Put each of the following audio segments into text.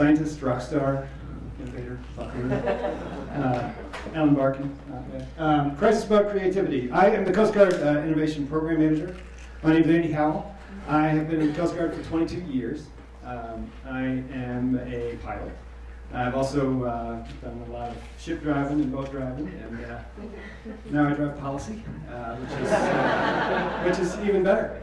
scientist, rock star, innovator, Alan Barkin. Crisis about creativity. I am the Coast Guard Innovation Program Manager. My name is Andy Howell. I have been in the Coast Guard for 22 years. I am a pilot. I've also done a lot of ship driving and boat driving, and now I drive policy, which is even better.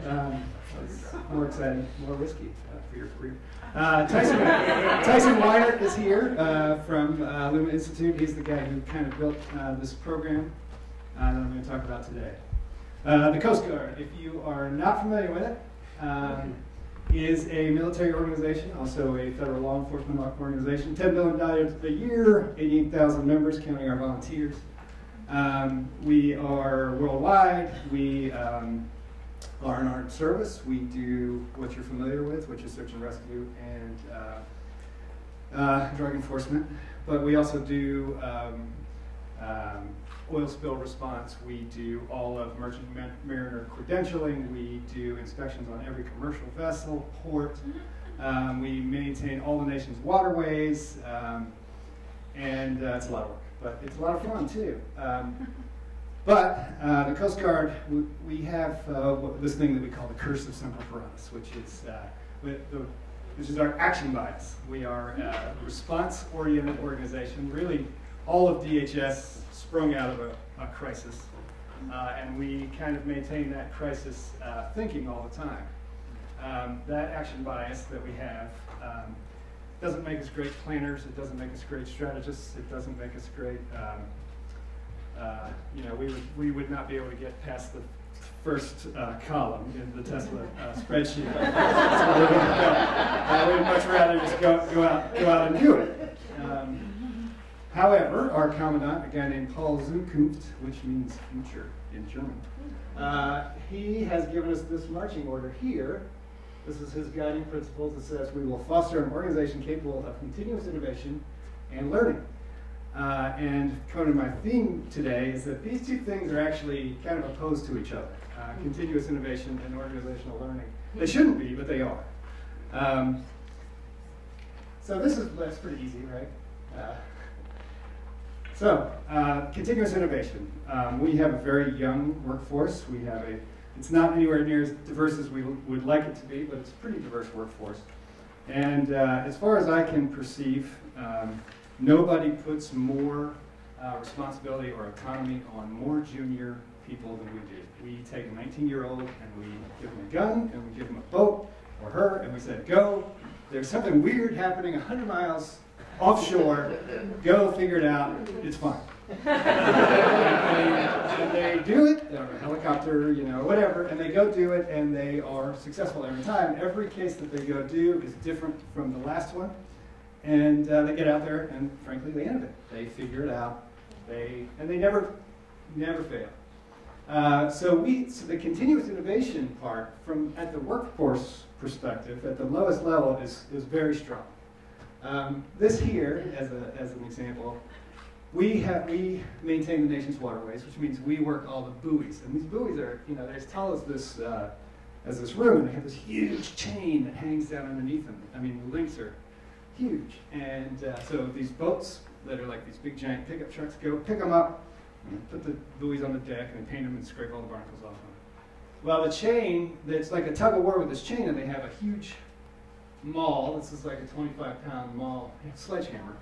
It's more exciting, more risky for your career. Tyson Wyatt is here from Luma Institute. He's the guy who kind of built this program that I'm going to talk about today. The Coast Guard, if you are not familiar with it, is a military organization, also a federal law enforcement organization, $10 billion a year, 88,000 members, counting our volunteers. We are worldwide. We are an armed service. We do what you're familiar with, which is search and rescue and drug enforcement. But we also do oil spill response. We do all of merchant mariner credentialing. We do inspections on every commercial vessel, port. We maintain all the nation's waterways. And it's a lot of work, but it's a lot of fun too. But the Coast Guard, we have this thing that we call the curse of semper paratus, which is our action bias. We are a response-oriented organization. Really, all of DHS sprung out of a crisis, and we kind of maintain that crisis thinking all the time. That action bias that we have doesn't make us great planners. It doesn't make us great strategists. It doesn't make us great. You know, we would not be able to get past the first column in the Tesla spreadsheet. So we'd much rather just go out and do it. However, our commandant, a guy named Paul Zukunft, which means future in German, he has given us this marching order here. This is his guiding principles. It says we will foster an organization capable of continuous innovation and learning. And kind of my theme today is that these two things are actually kind of opposed to each other, continuous innovation and organizational learning. They shouldn't be, but they are. So that's pretty easy, right? So continuous innovation. We have a very young workforce. We have it's not anywhere near as diverse as we would like it to be, but it's a pretty diverse workforce. And as far as I can perceive, nobody puts more responsibility or autonomy on more junior people than we do. We take a 19-year-old and we give them a gun and we give them a boat or her and we say, go. There's something weird happening 100 miles offshore, go figure it out, it's fine. and they do it, they're on a helicopter, you know, whatever, and they go do it and they are successful every time. Every case that they go do is different from the last one, and they get out there and frankly they innovate. They figure it out, and they never fail. So the continuous innovation part from at the workforce perspective, at the lowest level, is very strong. This here, as an example, we maintain the nation's waterways, which means we work all the buoys. And these buoys are, you know, they're as tall as this room. They have this huge chain that hangs down underneath them. I mean, the links are huge. And so these boats that are like these big giant pickup trucks go pick them up, and put the buoys on the deck, and they paint them and scrape all the barnacles off them. Well, the chain, it's like a tug of war with this chain, and they have a huge maul. This is like a 25-pound maul sledgehammer.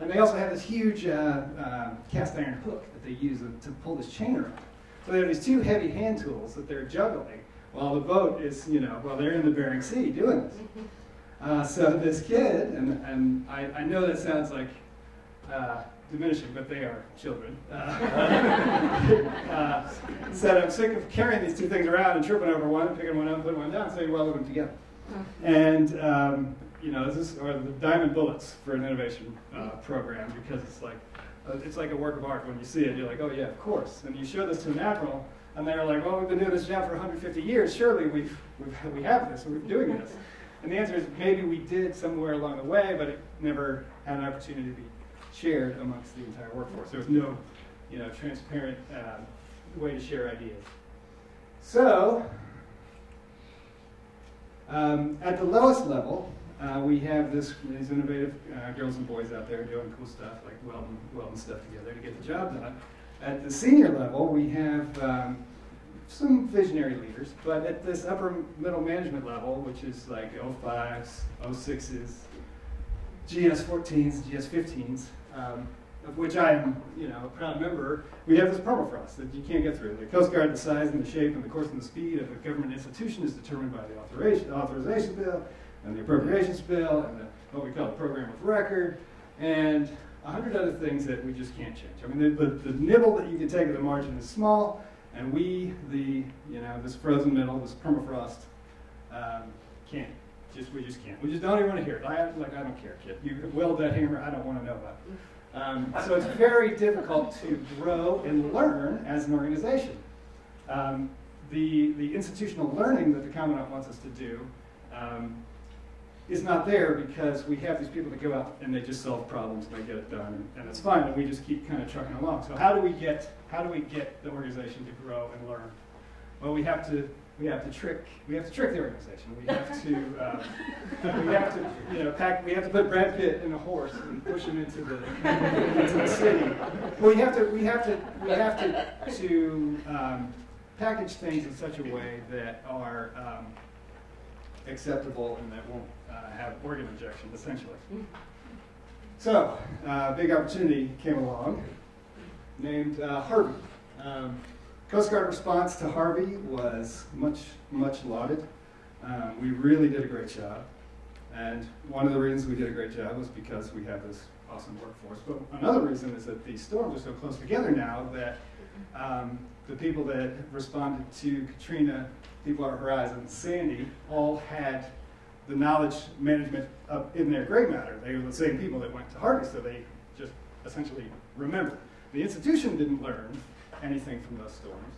And they also have this huge cast iron hook that they use to pull this chain around. So they have these two heavy hand tools that they're juggling while the boat is, you know, while they're in the Bering Sea doing this. So this kid, and I know that sounds like diminishing, but they are children. Said, I'm sick of carrying these two things around and tripping over one and picking one up and putting one down, so you weld them together. And, you know, this is, or the diamond bullets for an innovation program, because it's like a work of art. When you see it, you're like, oh yeah, of course. And you show this to an admiral, and they're like, well, we've been doing this job for 150 years. Surely we have this, and we're doing this. And the answer is maybe we did somewhere along the way, but it never had an opportunity to be shared amongst the entire workforce. There was no, you know, transparent way to share ideas. So, at the lowest level, we have these innovative girls and boys out there doing cool stuff, like welding stuff together to get the job done. At the senior level, we have some visionary leaders, but at this upper middle management level, which is like 05s, 06s, GS14s, GS15s, of which I am, a proud member, we have this permafrost that you can't get through. The Coast Guard, the size and the shape and the course and the speed of a government institution is determined by the authorization bill and the appropriations bill and what we call the program of record and 100 other things that we just can't change. I mean, the nibble that you can take at the margin is small, and we, this frozen middle, this permafrost, can't. We just can't. We just don't even want to hear it. I don't care, kid. You weld that hammer, I don't want to know about it. So it's very difficult to grow and learn as an organization. The institutional learning that the Commandant wants us to do is not there because we have these people that go out and they just solve problems and they get it done, and it's fine, and we just keep kind of trucking along. So how do we get the organization to grow and learn? Well, we have to trick the organization. We have to put Brad Pitt in a horse and push him into the city. Well, we have to package things in such a way that are acceptable and that won't have organ injection, essentially. So, a big opportunity came along, named Harvey. Coast Guard response to Harvey was much, much lauded. We really did a great job. And one of the reasons we did a great job was because we have this awesome workforce. But another reason is that these storms are so close together now that the people that responded to Katrina, Deepwater Horizon, Sandy, all had the knowledge management up in their gray matter. They were the same people that went to Harvey, so they just essentially remembered. The institution didn't learn anything from those storms,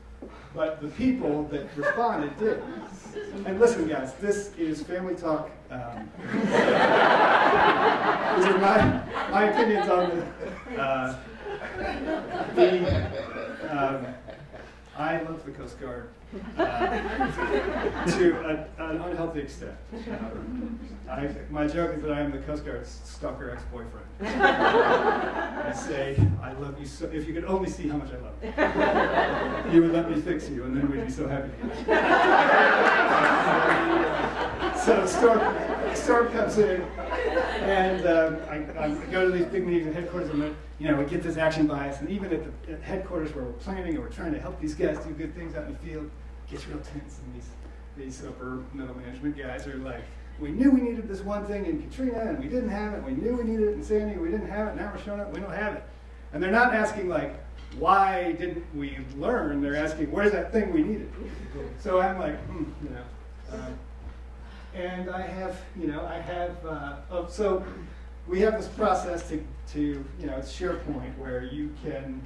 but the people that responded did. And listen, guys, this is family talk. These are my opinions on I love the Coast Guard to an unhealthy extent. My joke is that I am the Coast Guard's stalker ex-boyfriend. I say, I love you so, if you could only see how much I love you. You would let me fix you, and then we'd be so happy together. So storm comes in, and I go to these big meetings at headquarters, and we get this action bias, and even at headquarters where we're planning or we're trying to help these guys do good things out in the field, it gets real tense, and these upper middle management guys are like, we knew we needed this one thing in Katrina, and we didn't have it, we knew we needed it in Sandy, and we didn't have it, now we're showing up, we don't have it. And they're not asking, like, why didn't we learn? They're asking, where's that thing we needed? So I'm like, and so we have this process to it's SharePoint where you can,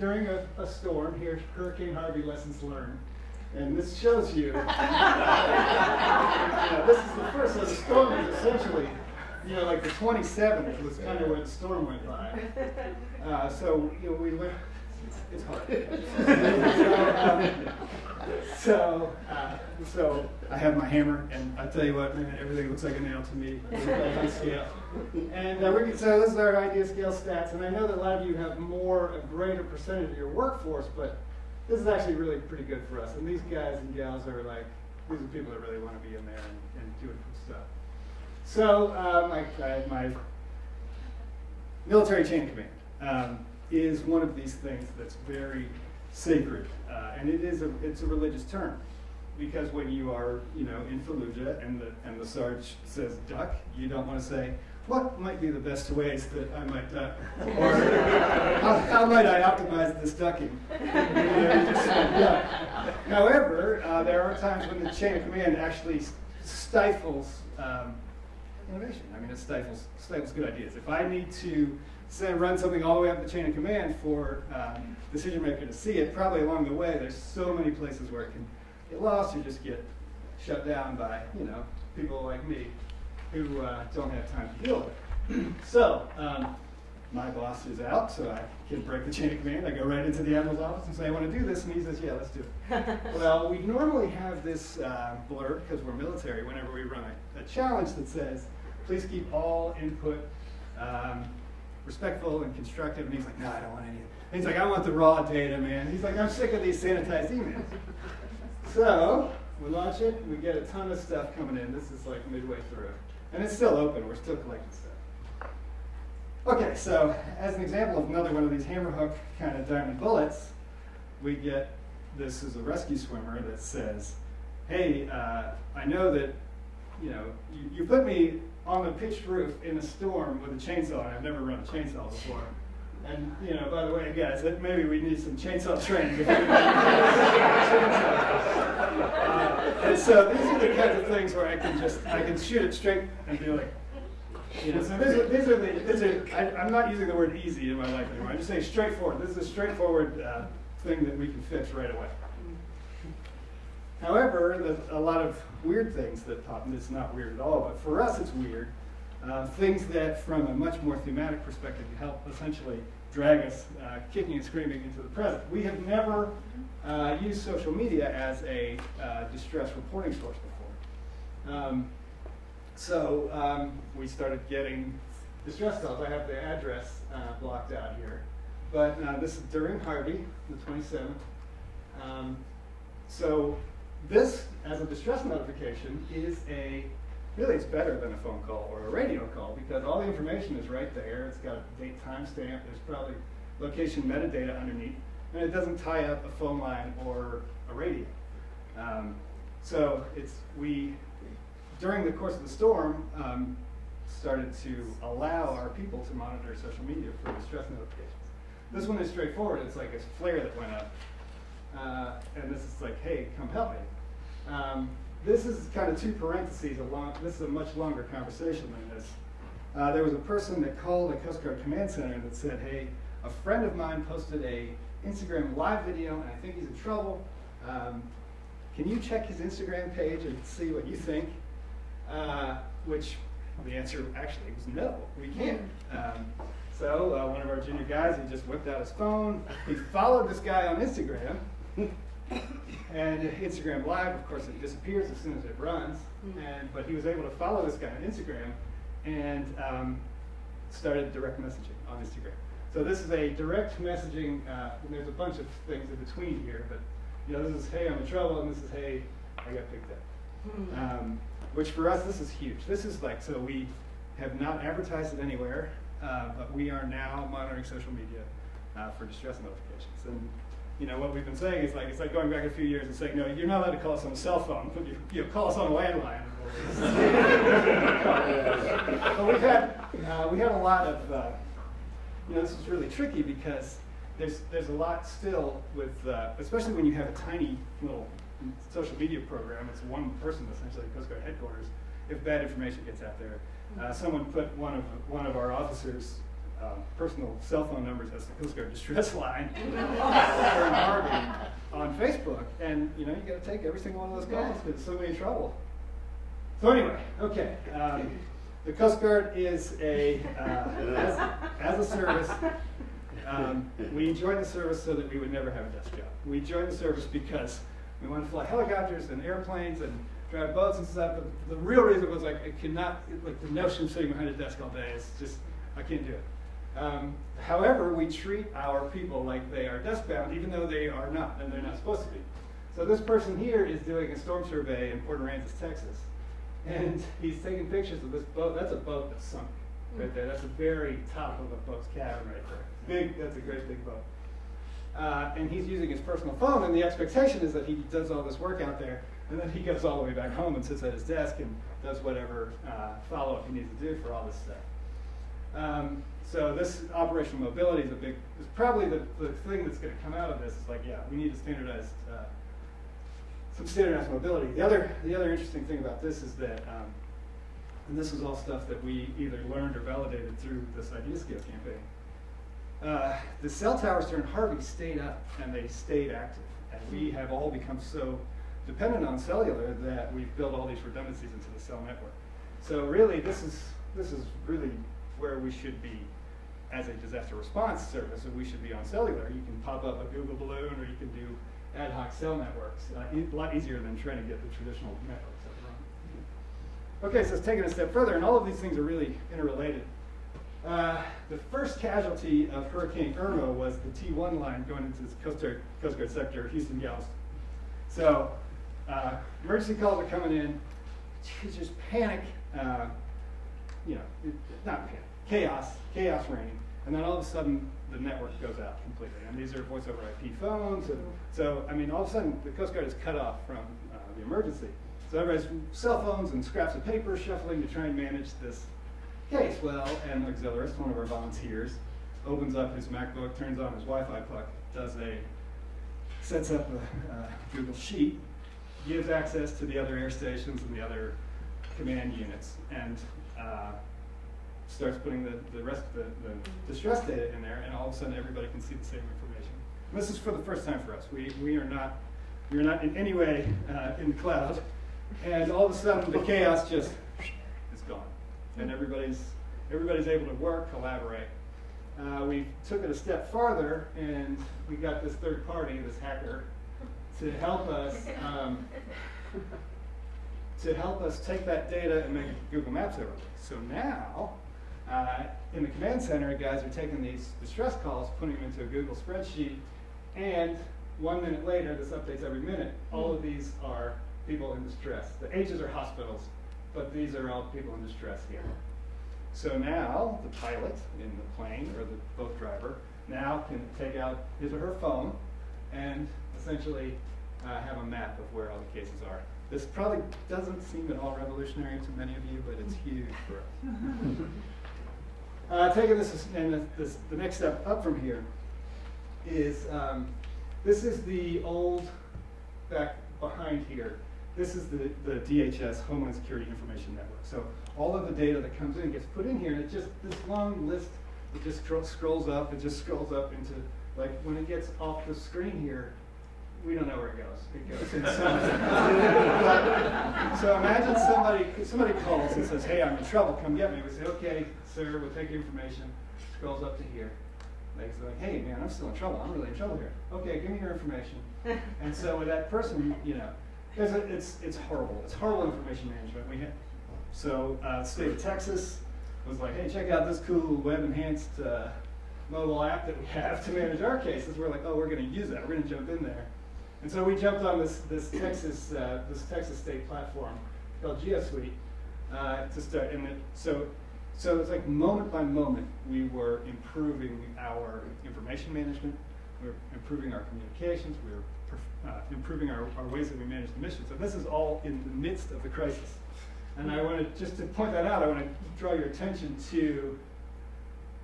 during a storm, here's Hurricane Harvey lessons learned. And this shows you, this is the first, so the storm is essentially, like the 27th was kind of where the storm went by. We learned, it's hard. So I have my hammer, and I tell you what, man, everything looks like a nail to me. IdeaScale. And so this is our IdeaScale stats, and I know that a lot of you have a greater percentage of your workforce, but this is actually really pretty good for us. And these guys and gals are like, these are people that really want to be in there and doing cool stuff. So my military chain of command is one of these things that's very sacred, and it's a religious term, because when you are in Fallujah and the Sarge says duck, you don't want to say what might be the best ways that I might duck, or how might I optimize this ducking. You just say duck. However, there are times when the chain of command actually stifles innovation. I mean, it stifles good ideas. If I need to run something all the way up the chain of command for decision maker to see it, probably along the way there's so many places where it can get lost or just get shut down by people like me who don't have time to deal with it. So my boss is out, so I can break the chain of command. I go right into the admiral's office and say, I want to do this, and he says, yeah, let's do it. Well, we normally have this blurb, because we're military, whenever we run a challenge that says, please keep all input respectful and constructive. And he's like, no, I don't want any of it. And he's like, I want the raw data, man. He's like, I'm sick of these sanitized emails. So we launch it, we get a ton of stuff coming in. This is like midway through. And it's still open, we're still collecting stuff. Okay, so as an example of another one of these hammerhook kind of diamond bullets, we get, this is a rescue swimmer that says, hey, I know that you put me on the pitched roof in a storm with a chainsaw, and I've never run a chainsaw before. And by the way, guys, maybe we need some chainsaw training. And so these are the kinds of things where I can shoot it straight and be like, so I'm not using the word easy in my life anymore. I'm just saying straightforward. This is a straightforward thing that we can fix right away. However, there's a lot of weird things that pop, and it's not weird at all, but for us it's weird. Things that, from a much more thematic perspective, help essentially drag us kicking and screaming into the present. We have never used social media as a distress reporting source before. So we started getting distress calls. I have the address blocked out here. But this is during Harvey, the 27th. So this, as a distress notification, is a, really it's better than a phone call or a radio call because all the information is right there. It's got a date time stamp. There's probably location metadata underneath. And it doesn't tie up a phone line or a radio. So it's, during the course of the storm, started to allow our people to monitor social media for distress notifications. This one is straightforward. It's like a flare that went up. And this is like, hey, come help me. This is kind of two parentheses along. This is a much longer conversation than this. There was a person that called a Coast Guard command center that said, hey, a friend of mine posted a Instagram live video, and I think he's in trouble. Can you check his Instagram page and see what you think? Which the answer actually was no, we can't. So one of our junior guys, he just whipped out his phone. He followed this guy on Instagram. And Instagram Live, of course, it disappears as soon as it runs. But he was able to follow this guy on Instagram and started direct messaging on Instagram. So this is a direct messaging, and there's a bunch of things in between here. But this is, hey, I'm in trouble, and this is, hey, I got picked up. Which for us, this is huge. This is like, so we have not advertised it anywhere, but we are now monitoring social media for distress notifications. And what we've been saying is like, it's like going back a few years and saying, no, you're not allowed to call us on a cell phone, but you call us on a landline. But we had a lot of, this is really tricky because there's a lot still with, especially when you have a tiny little social media program, it's one person essentially, Coast Guard headquarters. If bad information gets out there, someone put one of our officers' personal cell phone numbers as the Coast Guard distress line on Facebook, and you got to take every single one of those calls because so many trouble. So anyway, okay, the Coast Guard is a as a service. We joined the service so that we would never have a desk job. We joined the service because we want to fly helicopters and airplanes and drive boats and stuff. But the real reason was like, the notion of sitting behind a desk all day is just, I can't do it. However, we treat our people like they are desk-bound, even though they are not, and they're not supposed to be. So this person here is doing a storm survey in Port Aransas, Texas. And he's taking pictures of this boat. That's a boat that's sunk right there. That's the very top of a boat's cabin right there. Big, that's a great big boat. And he's using his personal phone, and the expectation is that he does all this work out there, and then he goes all the way back home and sits at his desk and does whatever follow-up he needs to do for all this stuff. So this operational mobility is a big, is probably the thing that's going to come out of this. Is like, yeah, we need to standardize, some standardized mobility. The other interesting thing about this is that, and this is all stuff that we either learned or validated through this IdeaScale campaign. The cell towers during Harvey stayed up and they stayed active. And we have all become so dependent on cellular that we've built all these redundancies into the cell network. So really, this is really where we should be as a disaster response service, and we should be on cellular. You can pop up a Google balloon, or you can do ad hoc cell networks. A lot easier than trying to get the traditional networks up and running. Okay, so let's take it a step further, and all of these things are really interrelated. The first casualty of Hurricane Irma was the T1 line going into the Coast Guard sector, Houston-Galveston. So emergency calls are coming in. It's just panic, you know, not panic, chaos reigning. And then all of a sudden, the network goes out completely. And these are voice over IP phones. And, so, I mean, all of a sudden, the Coast Guard is cut off from the emergency. So everybody's cell phones and scraps of paper shuffling to try and manage this case. Well, an auxiliarist, one of our volunteers, opens up his MacBook, turns on his Wi-Fi puck, sets up a Google Sheet, gives access to the other air stations and the other command units, and starts putting the rest of the distress data in there, and all of a sudden everybody can see the same information. And this is for the first time for us. We are not in any way in the cloud, and all of a sudden the chaos just is gone, and everybody's able to work, collaborate. We took it a step farther, and we got this third party, this hacker, to help us take that data and make a Google Maps overlay. So now, in the command center, guys are taking these distress calls, putting them into a Google spreadsheet, and 1 minute later, this updates every minute. All of these are people in distress. The H's are hospitals, but these are all people in distress here. So now the pilot in the plane or the boat driver now can take out his or her phone and essentially have a map of where all the cases are. This probably doesn't seem at all revolutionary to many of you, but it's huge for us. Taking this and the next step up from here is this is the old back behind here. This is the DHS Homeland Security Information Network. So all of the data that comes in gets put in here, and it's just this long list. It just scrolls up. It just scrolls up into, like, when it gets off the screen here, we don't know where it goes. It goes in some. So imagine somebody calls and says, "Hey, I'm in trouble. Come get me." We say, "Okay, sir. We'll take your information." Scrolls up to here. Like, so like, "Hey, man, I'm still in trouble. I'm really in trouble here. Okay, give me your information." And so with that person, you know. It's horrible. It's horrible information management. So the state of Texas was like, hey, check out this cool web-enhanced mobile app that we have to manage our cases. We're like, oh, we're going to use that. We're going to jump in there. And so we jumped on this Texas state platform called GeoSuite to start. And so it's like moment by moment we were improving our information management. We were improving our communications. We were improving our ways that we manage the mission. So this is all in the midst of the crisis. And I want to, just to point that out, I want to draw your attention to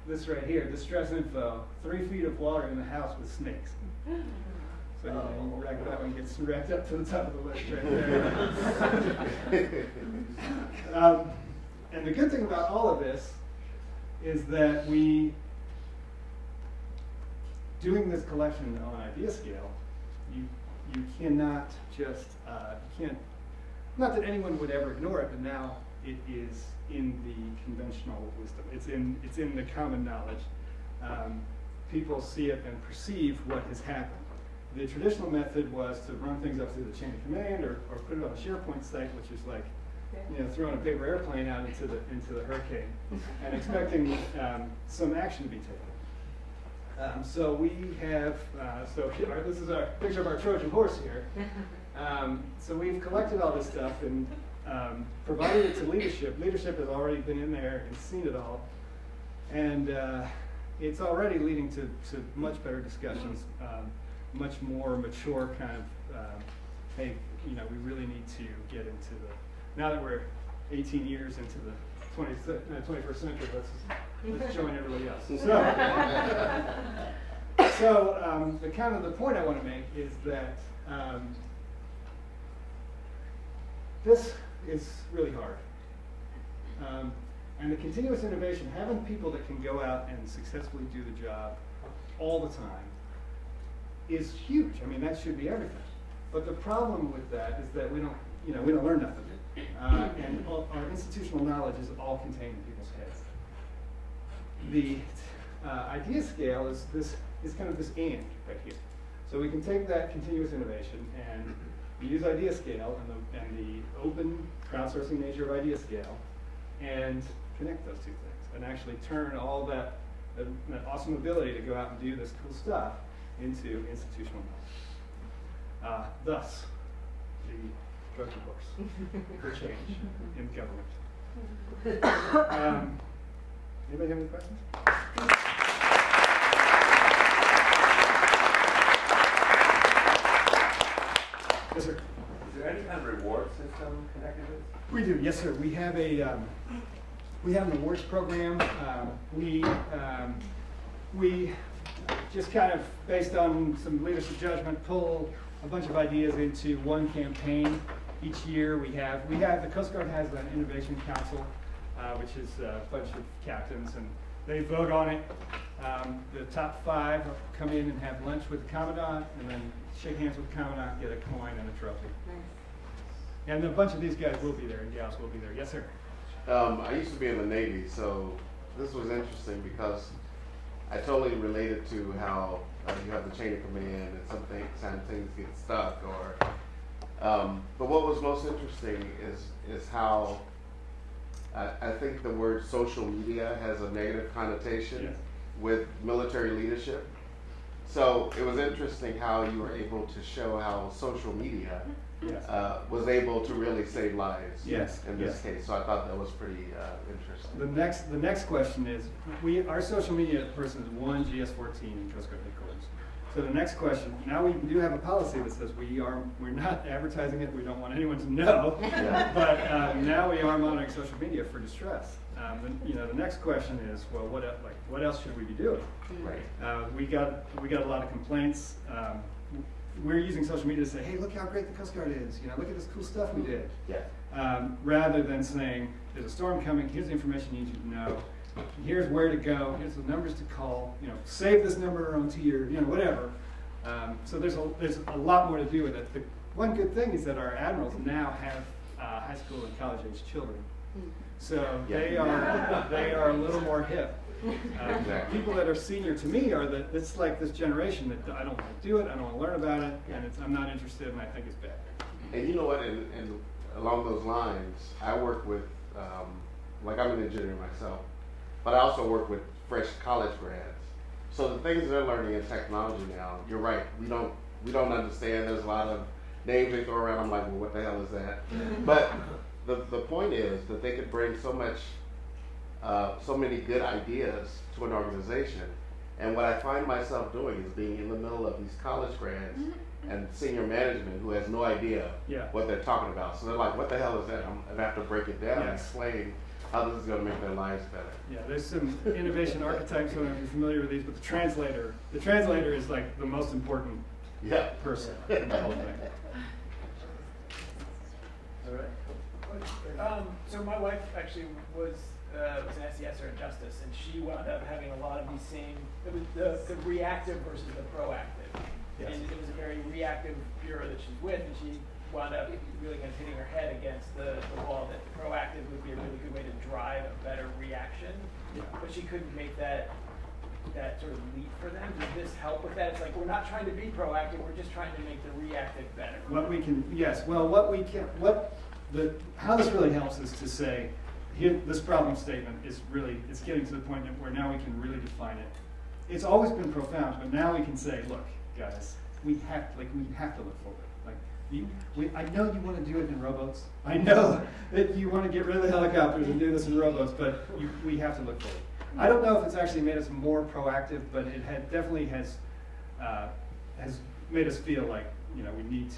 this right here, distress info, 3 feet of water in the house with snakes. So you rack that one, gets racked up to the top of the list right there. And the good thing about all of this is that we, doing this collection on IdeaScale, you cannot just, not that anyone would ever ignore it, but now it is in the conventional wisdom. It's in the common knowledge. People see it and perceive what has happened. The traditional method was to run things up through the chain of command or put it on a SharePoint site, which is like, you know, throwing a paper airplane out into the hurricane and expecting some action to be taken. So we have, this is our picture of our Trojan horse here. So we've collected all this stuff and provided it to leadership. Leadership has already been in there and seen it all. And it's already leading to much better discussions, much more mature kind of, hey, you know, we really need to get into the, now that we're 18 years into the 21st century, let's join everybody else. So the kind of the point I want to make is that this is really hard. And the continuous innovation, having people that can go out and successfully do the job all the time is huge. I mean, that should be everything. But the problem with that is that we don't learn nothing. And our institutional knowledge is all contained in people's heads. The idea scale is kind of this and right here. So we can take that continuous innovation and we use idea scale and the open crowdsourcing nature of IdeaScale, and connect those two things, and actually turn all that awesome ability to go out and do this cool stuff into institutional knowledge. Thus, the Trojan horse for change in government. Anybody have any questions? Yes, sir. Is there any kind of reward system connected to this? We do, yes, sir. We have a we have an awards program. We just kind of, based on some leadership judgment, pull a bunch of ideas into one campaign each year. We have the Coast Guard has an innovation council, which is a bunch of captains, and they vote on it. The top five come in and have lunch with the commandant, and then shake hands with the commandant, get a coin and a trophy. Nice. And a bunch of these guys will be there, and gals will be there. Yes, sir. I used to be in the Navy, so this was interesting because I totally related to how you have the chain of command and sometimes things get stuck. But what was most interesting is how I think the word social media has a negative connotation with military leadership. So it was interesting how you were able to show how social media was able to really save lives in this case. So I thought that was pretty interesting. The next question is, our social media person is one GS-14 in Coast Guard headquarters. So the next question, now we do have a policy that says we're not advertising it, we don't want anyone to know, but now we are monitoring social media for distress. The next question is, well, what else should we be doing? Right. We got a lot of complaints. We're using social media to say, hey, look how great the Coast Guard is. Look at this cool stuff we did. Yeah. Rather than saying, there's a storm coming, here's the information you need to know, here's where to go, here's the numbers to call, save this number onto your, whatever. So there's a lot more to do with it. The one good thing is that our admirals now have high school and college age children. So they are a little more hip. People that are senior to me are it's like this generation that I don't want to do it, I don't want to learn about it, and I'm not interested, and I think it's bad. And you know what, and along those lines, I work with, I'm an engineer myself, but I also work with fresh college grads. So the things they're learning in technology now, you're right, we don't understand. There's a lot of names they throw around. I'm like, well, what the hell is that? But the point is that they could bring so much so many good ideas to an organization, and what I find myself doing is being in the middle of these college grads and senior management who has no idea what they're talking about. So they're like, "What the hell is that?" I'm gonna have to break it down and explain how this is going to make their lives better. Yeah, there's some innovation archetypes. I don't know if you're familiar with these, but the translator is like the most important person in the whole thing. All right. So my wife actually was an SESer in Justice, and she wound up having a lot of these same, it was the reactive versus the proactive. Yes. And it was a very reactive bureau that she's with, and she wound up really kind of hitting her head against the wall that the proactive would be a really good way to drive a better reaction, but she couldn't make that sort of leap for them. Does this help with that? It's like, we're not trying to be proactive, we're just trying to make the reactive better. How this really helps is to say, this problem statement is really, it's getting to the point where now we can really define it. It's always been profound, but now we can say, look, guys, we have to look forward. I know you want to do it in rowboats. I know that you want to get rid of the helicopters and do this in rowboats, but we have to look forward. I don't know if it's actually made us more proactive, but it definitely has made us feel like we need to.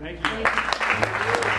Thank you. Thank you.